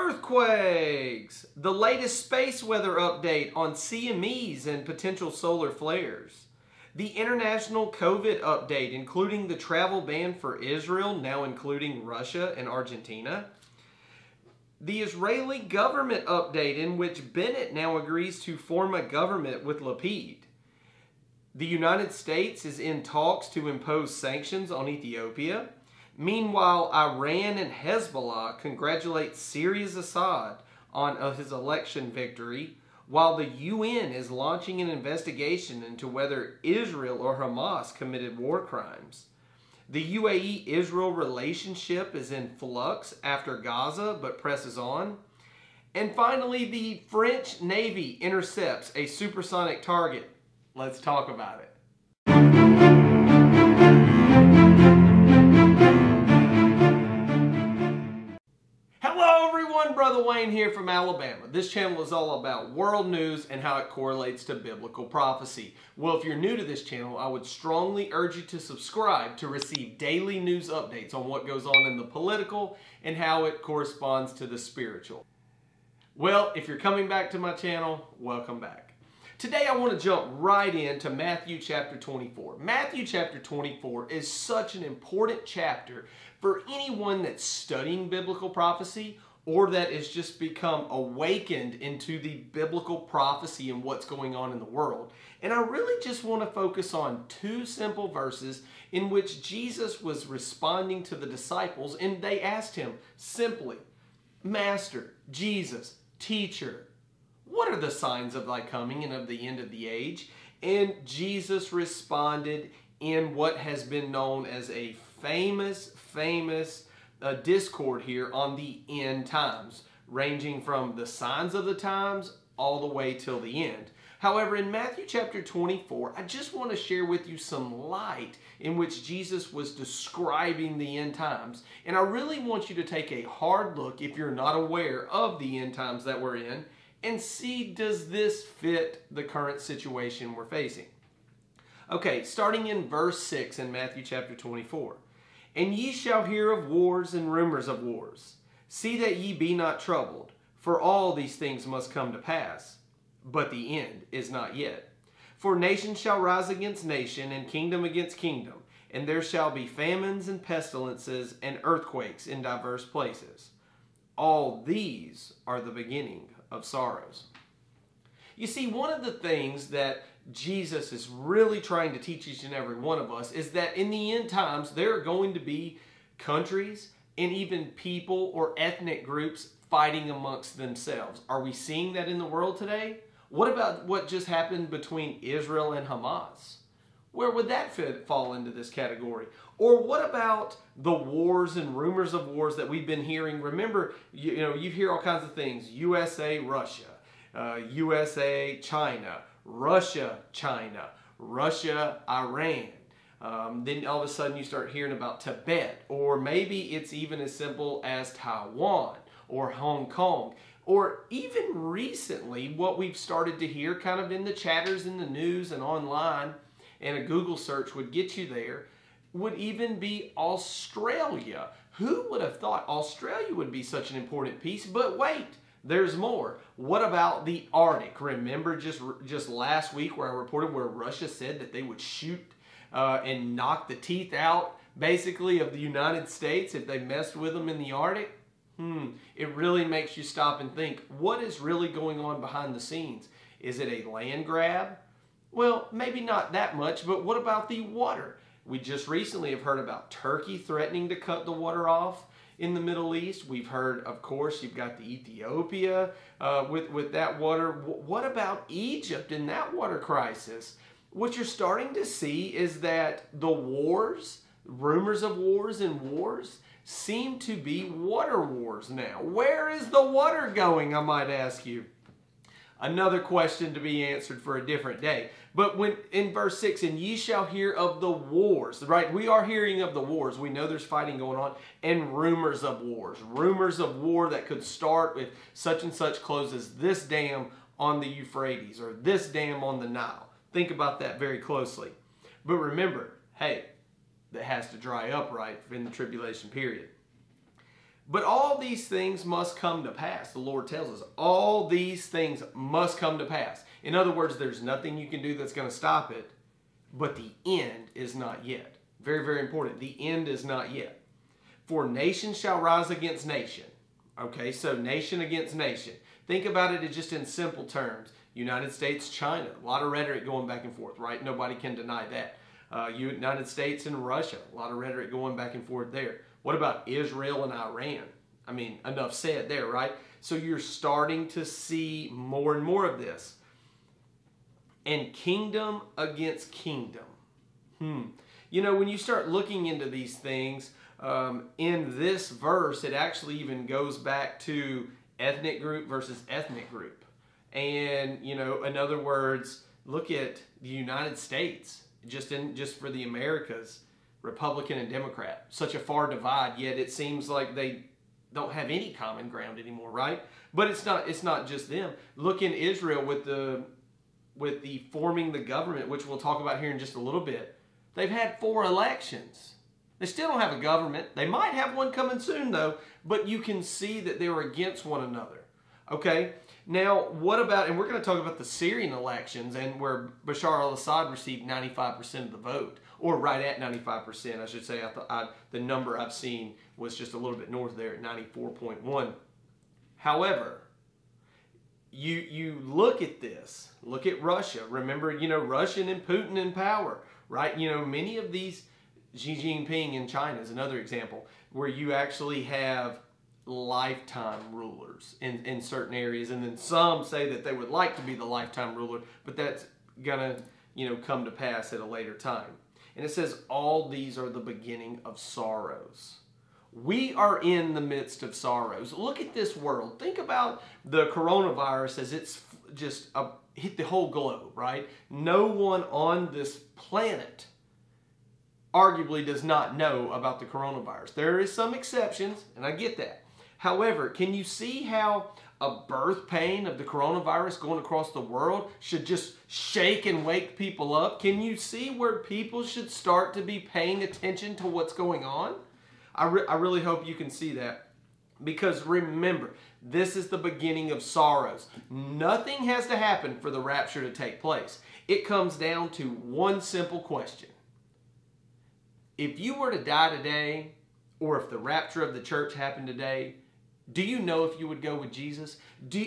Earthquakes! The latest space weather update on CMEs and potential solar flares. The international COVID update, including the travel ban for Israel, now including Russia and Argentina. The Israeli government update, in which Bennett now agrees to form a government with Lapid. The United States is in talks to impose sanctions on Ethiopia. Meanwhile, Iran and Hezbollah congratulate Syria's Assad on his election victory, while the UN is launching an investigation into whether Israel or Hamas committed war crimes. The UAE-Israel relationship is in flux after Gaza, but presses on. And finally, the French Navy intercepts a supersonic target. Let's talk about it. Brother Wayne here from Alabama. This channel is all about world news and how it correlates to biblical prophecy. Well, if you're new to this channel, I would strongly urge you to subscribe to receive daily news updates on what goes on in the political and how it corresponds to the spiritual. Well, if you're coming back to my channel, welcome back. Today I want to jump right into Matthew chapter 24. Matthew chapter 24 is such an important chapter for anyone that's studying biblical prophecy or that has just become awakened into the biblical prophecy and what's going on in the world. And I really just want to focus on two simple verses in which Jesus was responding to the disciples, and they asked him simply, Master, Jesus, Teacher, what are the signs of thy coming and of the end of the age? And Jesus responded in what has been known as a famous discord here on the end times, ranging from the signs of the times all the way till the end. However, in Matthew chapter 24, I just want to share with you some light in which Jesus was describing the end times. And I really want you to take a hard look, if you're not aware of the end times that we're in, and see, does this fit the current situation we're facing? Okay, starting in verse 6 in Matthew chapter 24. And ye shall hear of wars and rumors of wars. See that ye be not troubled, for all these things must come to pass, but the end is not yet. For nation shall rise against nation, and kingdom against kingdom, and there shall be famines and pestilences and earthquakes in divers places. All these are the beginning of sorrows. You see, one of the things that Jesus is really trying to teach each and every one of us is that in the end times, there are going to be countries and even people or ethnic groups fighting amongst themselves. Are we seeing that in the world today? What about what just happened between Israel and Hamas? Where would that fall into this category? Or what about the wars and rumors of wars that we've been hearing? Remember, you hear all kinds of things. USA, Russia. USA, China. Russia, China, Russia, Iran. Then all of a sudden you start hearing about Tibet, or maybe it's even as simple as Taiwan or Hong Kong, or even recently what we've started to hear kind of in the chatters in the news and online, and a Google search would get you there, would even be Australia. Who would have thought Australia would be such an important piece? But wait, there's more. What about the Arctic? Remember just last week where I reported where Russia said that they would shoot and knock the teeth out, basically, of the United States if they messed with them in the Arctic? It really makes you stop and think, what is really going on behind the scenes? Is it a land grab? Well, maybe not that much, but what about the water? We just recently have heard about Turkey threatening to cut the water off in the Middle East. We've heard, of course, you've got the Ethiopia with that water. What about Egypt in that water crisis? What you're starting to see is that the wars, rumors of wars and wars, seem to be water wars now. Where is the water going, I might ask you? Another question to be answered for a different day. But when in verse 6, and ye shall hear of the wars, right? We are hearing of the wars. We know there's fighting going on, and rumors of wars. Rumors of war that could start with such and such closes this dam on the Euphrates or this dam on the Nile. Think about that very closely. But remember, hey, that has to dry up, right, in the tribulation period. But all these things must come to pass. The Lord tells us all these things must come to pass. In other words, there's nothing you can do that's going to stop it, but the end is not yet. Very, very important. The end is not yet. For nation shall rise against nation. Okay, so nation against nation. Think about it just in simple terms. United States, China. A lot of rhetoric going back and forth, right? Nobody can deny that. United States and Russia. A lot of rhetoric going back and forth there. What about Israel and Iran? I mean, enough said there, right? So you're starting to see more and more of this. And kingdom against kingdom. You know, when you start looking into these things, in this verse, it actually even goes back to ethnic group versus ethnic group. And, you know, in other words, look at the United States, just for the Americas, Republican and Democrat. Such a far divide, yet it seems like they don't have any common ground anymore, right? But it's not just them. Look in Israel with the forming the government, which we'll talk about here in just a little bit. They've had 4 elections. They still don't have a government. They might have one coming soon, though, but you can see that they were against one another. Okay? Now, what about, and we're going to talk about the Syrian elections and where Bashar al-Assad received 95% of the vote, or right at 95%, I should say. The number I've seen was just a little bit north there at 94.1. However, you look at this. Look at Russia. Remember, you know, Russia and Putin in power. Right? You know, many of these, Xi Jinping in China is another example, where you actually have lifetime rulers in certain areas. And then some say that they would like to be the lifetime ruler, but that's going to, you know, come to pass at a later time. And it says, all these are the beginning of sorrows. We are in the midst of sorrows. Look at this world. Think about the coronavirus as it's just hit the whole globe, right? No one on this planet arguably does not know about the coronavirus. There is some exceptions, and I get that. However, can you see how a birth pain of the coronavirus going across the world should just shake and wake people up? Can you see where people should start to be paying attention to what's going on? I really hope you can see that. Because remember, this is the beginning of sorrows. Nothing has to happen for the rapture to take place. It comes down to one simple question. If you were to die today, or if the rapture of the church happened today, do you know if you would go with Jesus?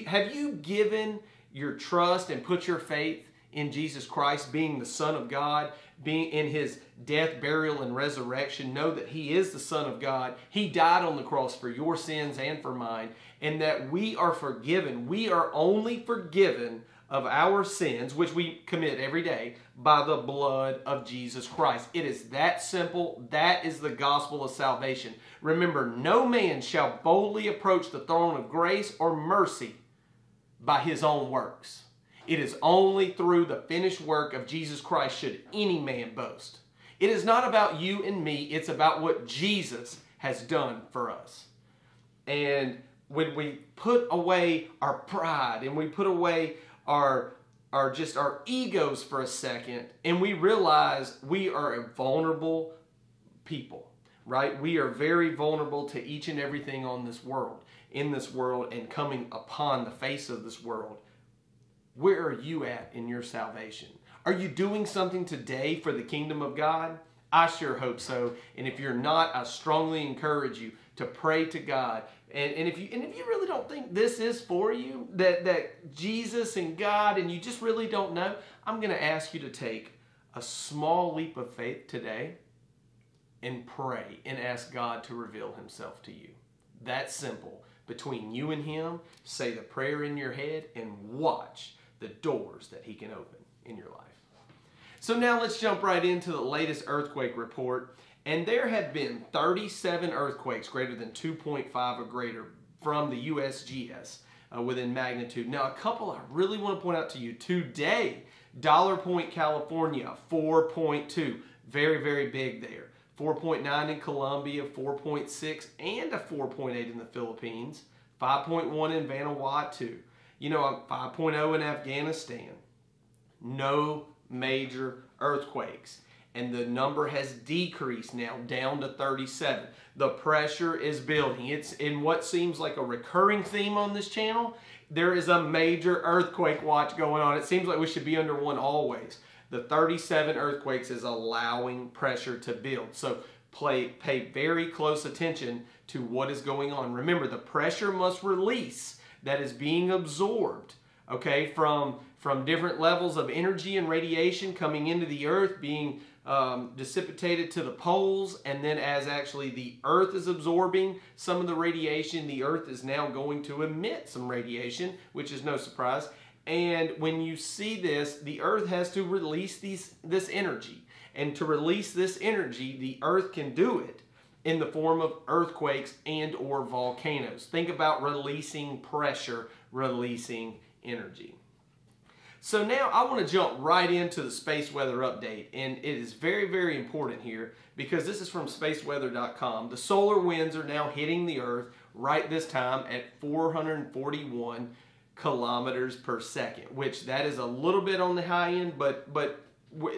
Have you given your trust and put your faith in Jesus Christ being the Son of God, being in His death, burial, and resurrection? Know that He is the Son of God. He died on the cross for your sins and for mine, and that we are forgiven. We are only forgiven of our sins, which we commit every day, by the blood of Jesus Christ. It is that simple. That is the gospel of salvation. Remember, no man shall boldly approach the throne of grace or mercy by his own works. It is only through the finished work of Jesus Christ should any man boast. It is not about you and me. It's about what Jesus has done for us. And when we put away our pride and we put away our egos for a second, and we realize we are a vulnerable people, right? We are very vulnerable to each and everything on this world, in this world, and coming upon the face of this world. Where are you at in your salvation? Are you doing something today for the kingdom of God? I sure hope so. And if you're not, I strongly encourage you to pray to God. And if you really don't think this is for you, that Jesus and God, and you just really don't know, I'm going to ask you to take a small leap of faith today and pray and ask God to reveal Himself to you. That's simple. Between you and Him, say the prayer in your head and watch the doors that He can open in your life. So now let's jump right into the latest earthquake report. And there have been 37 earthquakes greater than 2.5 or greater from the USGS within magnitude. Now, a couple I really want to point out to you. Today, Dollar Point, California, 4.2. Very, very big there. 4.9 in Colombia, 4.6 and a 4.8 in the Philippines. 5.1 in Vanuatu. You know, 5.0 in Afghanistan. No major earthquakes. and the number has decreased now down to 37. The pressure is building. It's in what seems like a recurring theme on this channel. There is a major earthquake watch going on. It seems like we should be under one always. The 37 earthquakes is allowing pressure to build. So pay very close attention to what is going on. Remember, the pressure must release that is being absorbed, okay, from different levels of energy and radiation coming into the earth, being dissipated to the poles, and then as actually the earth is absorbing some of the radiation, the earth is now going to emit some radiation, which is no surprise. And when you see this, the earth has to release this energy. And to release this energy, the earth can do it in the form of earthquakes and or volcanoes. Think about releasing pressure, releasing energy. So now I want to jump right into the space weather update, and it is very, very important here because this is from spaceweather.com. The solar winds are now hitting the earth right this time at 441 kilometers per second, which that is a little bit on the high end, but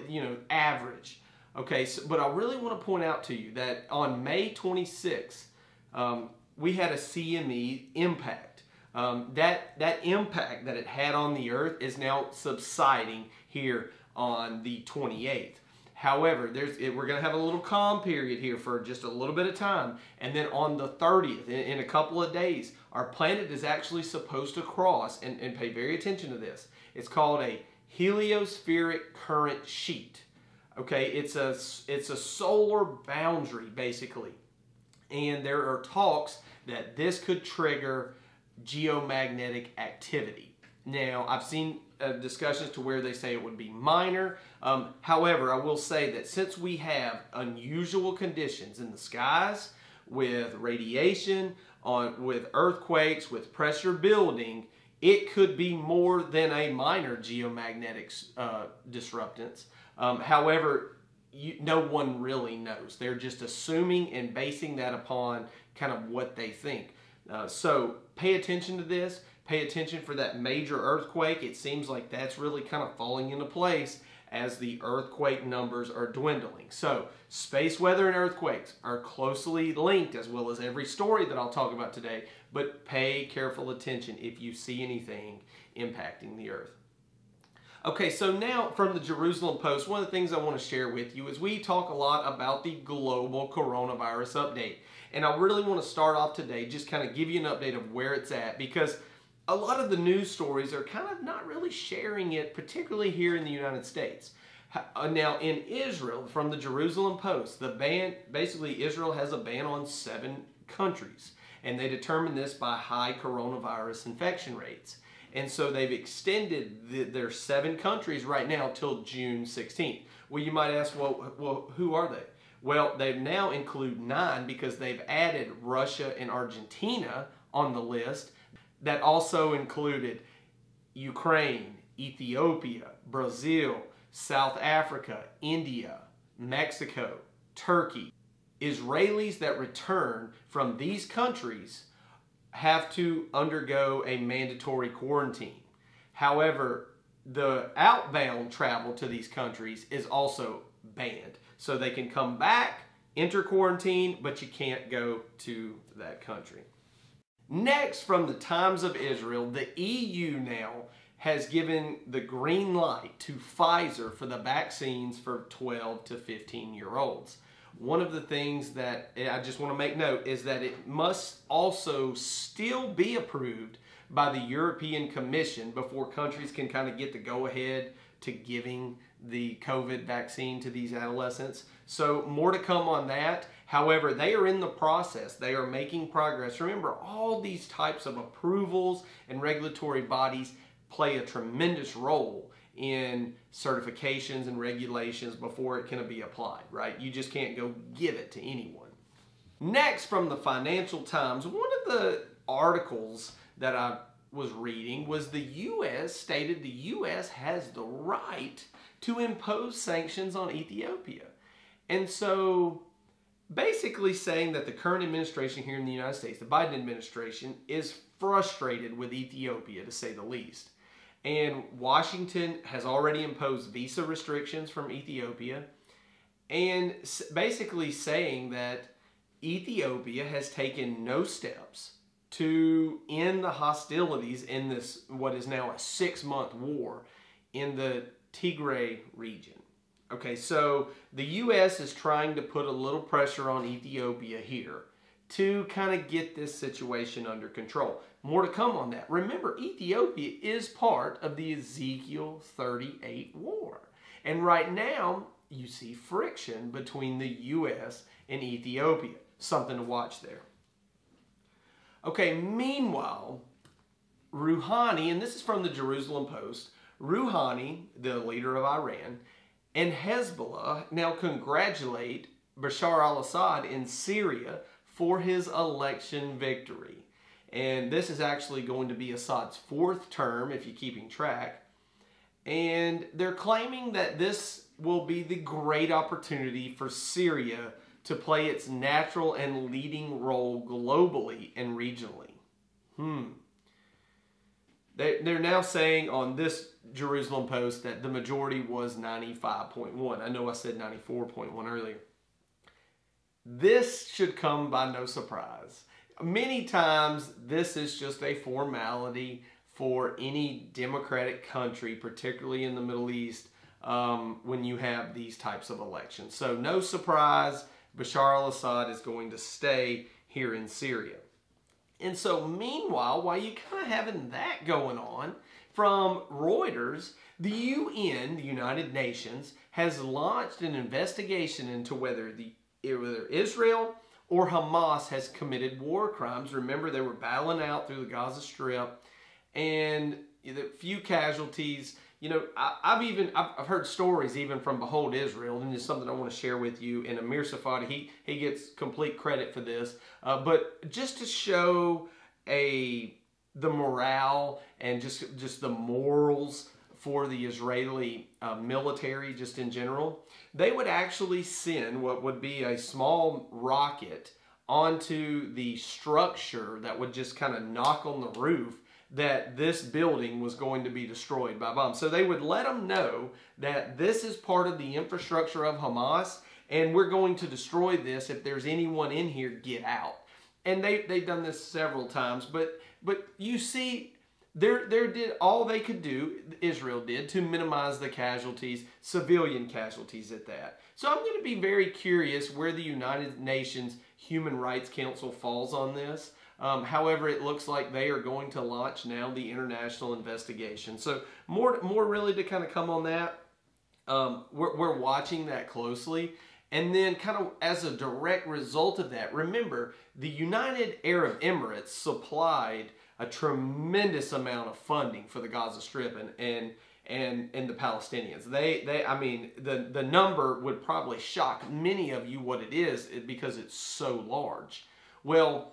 you know, average. Okay, so, but I really want to point out to you that on May 26th, we had a CME impact. That impact that it had on the earth is now subsiding here on the 28th. However, we're going to have a little calm period here for just a little bit of time. And then on the 30th, in a couple of days, our planet is actually supposed to cross, and pay very attention to this. It's called a heliospheric current sheet. Okay, it's a solar boundary, basically. And there are talks that this could trigger geomagnetic activity. Now, I've seen discussions to where they say it would be minor. However, I will say that since we have unusual conditions in the skies with radiation, with earthquakes, with pressure building, it could be more than a minor geomagnetic disruptance. However, no one really knows. They're just assuming and basing that upon kind of what they think. So pay attention to this. Pay attention for that major earthquake. It seems like that's really kind of falling into place as the earthquake numbers are dwindling. So space weather and earthquakes are closely linked, as well as every story that I'll talk about today, but pay careful attention if you see anything impacting the earth. Okay, so now from the Jerusalem Post, one of the things I want to share with you is we talk a lot about the global coronavirus update. And I really want to start off today, just kind of give you an update of where it's at, because a lot of the news stories are kind of not really sharing it, particularly here in the United States. Now in Israel, from the Jerusalem Post, the ban, basically Israel has a ban on 7 countries. And they determine this by high coronavirus infection rates. And so they've extended their 7 countries right now till June 16th. Well, you might ask, well, who are they? Well, they now include 9 because they've added Russia and Argentina on the list. That also included Ukraine, Ethiopia, Brazil, South Africa, India, Mexico, Turkey. Israelis that return from these countries have to undergo a mandatory quarantine. However, the outbound travel to these countries is also banned. So they can come back, enter quarantine, but you can't go to that country. Next, from the Times of Israel, the EU now has given the green light to Pfizer for the vaccines for 12 to 15-year-olds. One of the things that I just want to make note is that it must also still be approved by the European Commission before countries can kind of get the go-ahead to giving the COVID vaccine to these adolescents. So more to come on that. However, they are in the process. They are making progress. Remember, all these types of approvals and regulatory bodies play a tremendous role in certifications and regulations before it can be applied, right? You just can't go give it to anyone. Next, from the Financial Times, one of the articles that I was reading was the U.S. stated the U.S. has the right to impose sanctions on Ethiopia. And so basically saying that the current administration here in the United States, the Biden administration, is frustrated with Ethiopia, to say the least. And Washington has already imposed visa restrictions from Ethiopia. and basically saying that Ethiopia has taken no steps to end the hostilities in this, what is now a 6-month war in the Tigray region. Okay, so the U.S. is trying to put a little pressure on Ethiopia here to kind of get this situation under control. More to come on that. Remember, Ethiopia is part of the Ezekiel 38 war. And right now, you see friction between the U.S. and Ethiopia. Something to watch there. Okay, meanwhile, Rouhani, and this is from the Jerusalem Post, Rouhani, the leader of Iran, and Hezbollah now congratulate Bashar al-Assad in Syria for his election victory. And this is actually going to be Assad's 4th term, if you're keeping track. And they're claiming that this will be the great opportunity for Syria to play its natural and leading role globally and regionally. They're now saying on this Jerusalem Post that the majority was 95.1. I know I said 94.1 earlier. This should come by no surprise. Many times, this is just a formality for any democratic country, particularly in the Middle East, when you have these types of elections. So no surprise, Bashar al-Assad is going to stay here in Syria. And so meanwhile, while you're kind of having that going on, from Reuters, the UN, the United Nations, has launched an investigation into whether Israel or Hamas has committed war crimes. Remember, they were battling out through the Gaza Strip, and a few casualties. You know, I've heard stories even from Behold Israel, and it's something I want to share with you. And Amir Safadi, he gets complete credit for this, but just to show the morale and just the morals for the Israeli military, just in general, they would actually send what would be a small rocket onto the structure that would just kind of knock on the roof that this building was going to be destroyed by bombs. So they would let them know that this is part of the infrastructure of Hamas, and we're going to destroy this. If there's anyone in here, get out. And they've done this several times, but you see, They did all they could do, Israel did, to minimize the casualties, civilian casualties at that. So I'm going to be very curious where the United Nations Human Rights Council falls on this. However, it looks like they are going to launch now the international investigation. So more really to kind of come on that. We're watching that closely. And then kind of as a direct result of that, remember, the United Arab Emirates supplied a tremendous amount of funding for the Gaza Strip and the Palestinians. I mean, the number would probably shock many of you what it is because it's so large. Well,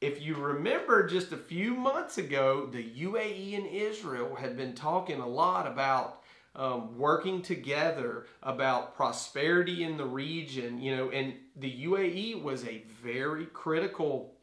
if you remember just a few months ago, the UAE and Israel had been talking a lot about working together about prosperity in the region, you know, and the UAE was a very critical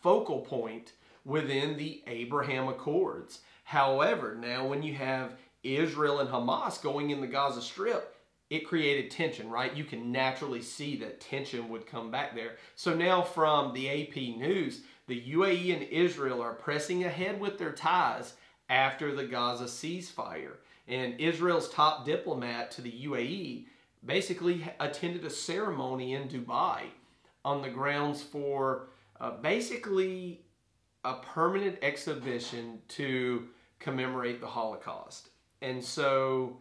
focal point within the Abraham Accords. However, now when you have Israel and Hamas going in the Gaza Strip, it created tension, right? You can naturally see that tension would come back there. So now from the AP News, the UAE and Israel are pressing ahead with their ties after the Gaza ceasefire. And Israel's top diplomat to the UAE basically attended a ceremony in Dubai on the grounds for basically a permanent exhibition to commemorate the Holocaust. And so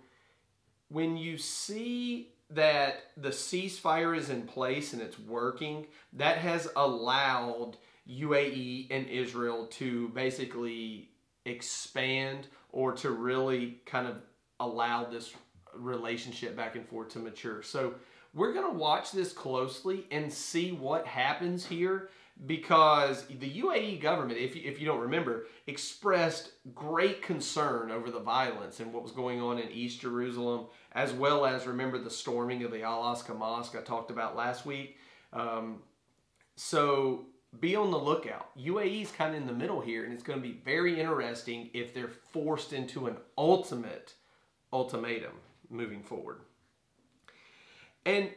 when you see that the ceasefire is in place and it's working, that has allowed UAE and Israel to basically expand or to really kind of allow this relationship back and forth to mature. So we're going to watch this closely and see what happens here, because the UAE government, if you don't remember, expressed great concern over the violence and what was going on in East Jerusalem, as well as, remember, the storming of the Al-Aqsa Mosque I talked about last week. So be on the lookout. UAE's kind of in the middle here, and it's going to be very interesting if they're forced into an ultimatum moving forward. And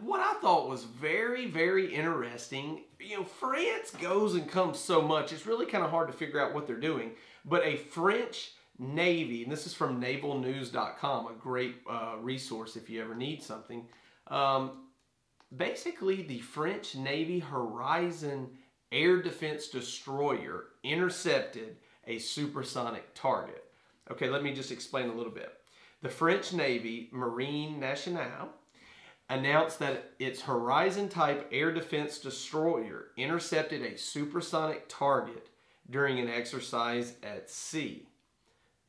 what I thought was very, very interesting, you know, France goes and comes so much, it's really kind of hard to figure out what they're doing. But a French Navy, and this is from navalnews.com, a great resource if you ever need something. Basically, the French Navy Horizon air defense destroyer intercepted a supersonic target. Okay, let me just explain a little bit. The French Navy Marine Nationale announced that its Horizon-type air defense destroyer intercepted a supersonic target during an exercise at sea.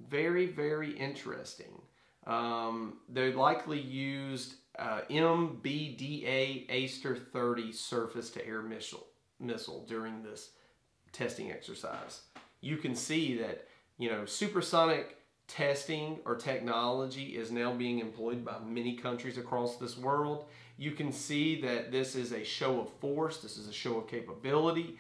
Very, very interesting. They likely used MBDA Aster 30 surface-to-air missile during this testing exercise. You can see that, you know, supersonic testing or technology is now being employed by many countries across this world. You can see that this is a show of force. This is a show of capability.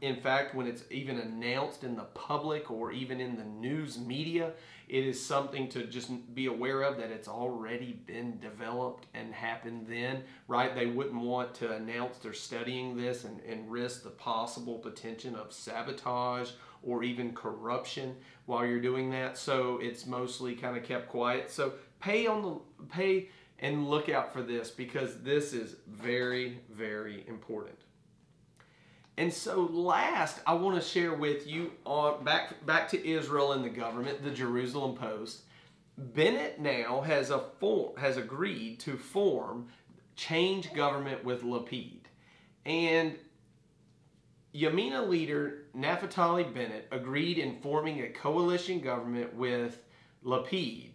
In fact, when it's even announced in the public or even in the news media, it is something to just be aware of, that it's already been developed and happened then, right? They wouldn't want to announce they're studying this and risk the possible potential of sabotage or even corruption while you're doing that. So it's mostly kind of kept quiet. So pay and look out for this, because this is very, very important. And so last, I want to share with you on back to Israel and the government, the Jerusalem Post. Bennett now has agreed to form change government with Lapid. And Yamina leader Naftali Bennett agreed in forming a coalition government with Lapid,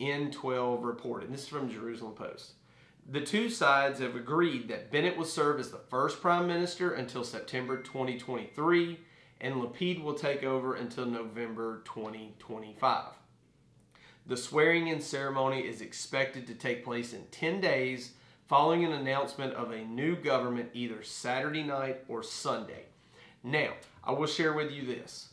N12 reported. This is from Jerusalem Post. The two sides have agreed that Bennett will serve as the first prime minister until September 2023, and Lapid will take over until November 2025. The swearing-in ceremony is expected to take place in 10 days following an announcement of a new government either Saturday night or Sunday. Now, I will share with you this.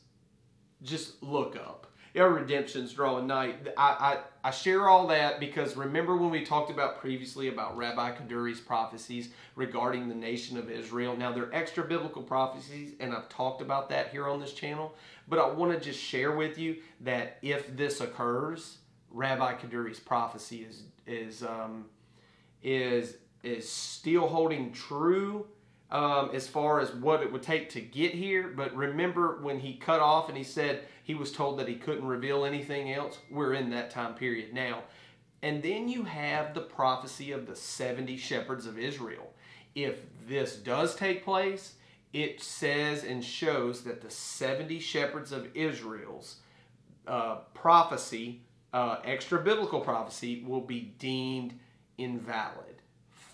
Just look up. Our redemption's drawing night. I share all that because remember when we talked about previously about Rabbi Kaduri's prophecies regarding the nation of Israel. Now, they're extra biblical prophecies, and I've talked about that here on this channel. But I want to just share with you that if this occurs, Rabbi Kaduri's prophecy is still holding true. As far as what it would take to get here. But remember when he cut off and he said he was told that he couldn't reveal anything else? We're in that time period now. And then you have the prophecy of the 70 shepherds of Israel. If this does take place, it says and shows that the 70 shepherds of Israel's prophecy, extra-biblical prophecy, will be deemed invalid,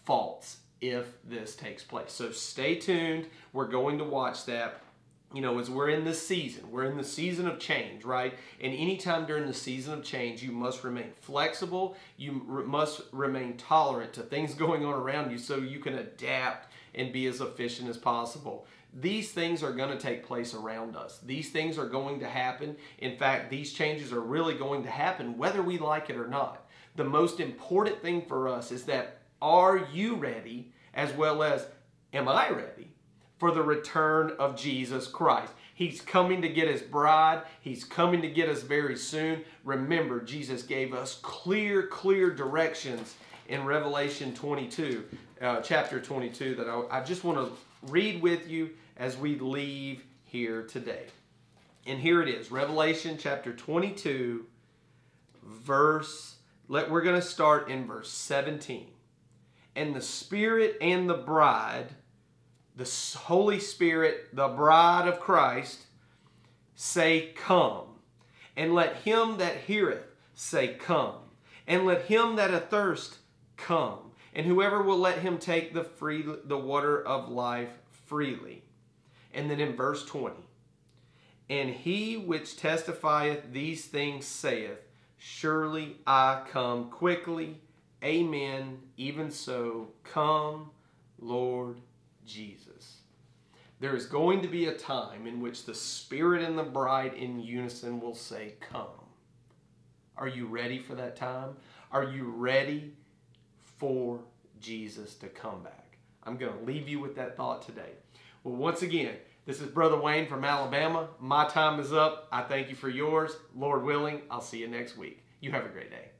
false, if this takes place. So stay tuned. We're going to watch that. You know, as we're in this season, we're in the season of change, right? And anytime during the season of change, you must remain flexible. You must remain tolerant to things going on around you so you can adapt and be as efficient as possible. These things are going to take place around us. These things are going to happen. In fact, these changes are really going to happen whether we like it or not. The most important thing for us is that, are you ready, as well as am I ready, for the return of Jesus Christ? He's coming to get his bride. He's coming to get us very soon. Remember, Jesus gave us clear directions in Revelation 22, chapter 22, that I just want to read with you as we leave here today. And here it is, Revelation chapter 22, we're going to start in verse 17. And the Spirit and the bride, the Holy Spirit, the bride of Christ, say, come. And let him that heareth say, come. And let him that athirst, come. And whoever will let him take the water of life freely. And then in verse 20, and he which testifieth these things saith, surely I come quickly. Amen, even so, come, Lord Jesus. There is going to be a time in which the Spirit and the bride in unison will say, come. Are you ready for that time? Are you ready for Jesus to come back. I'm going to leave you with that thought today. Well, once again, this is Brother Wayne from Alabama. My time is up. I thank you for yours. Lord willing, I'll see you next week. You have a great day.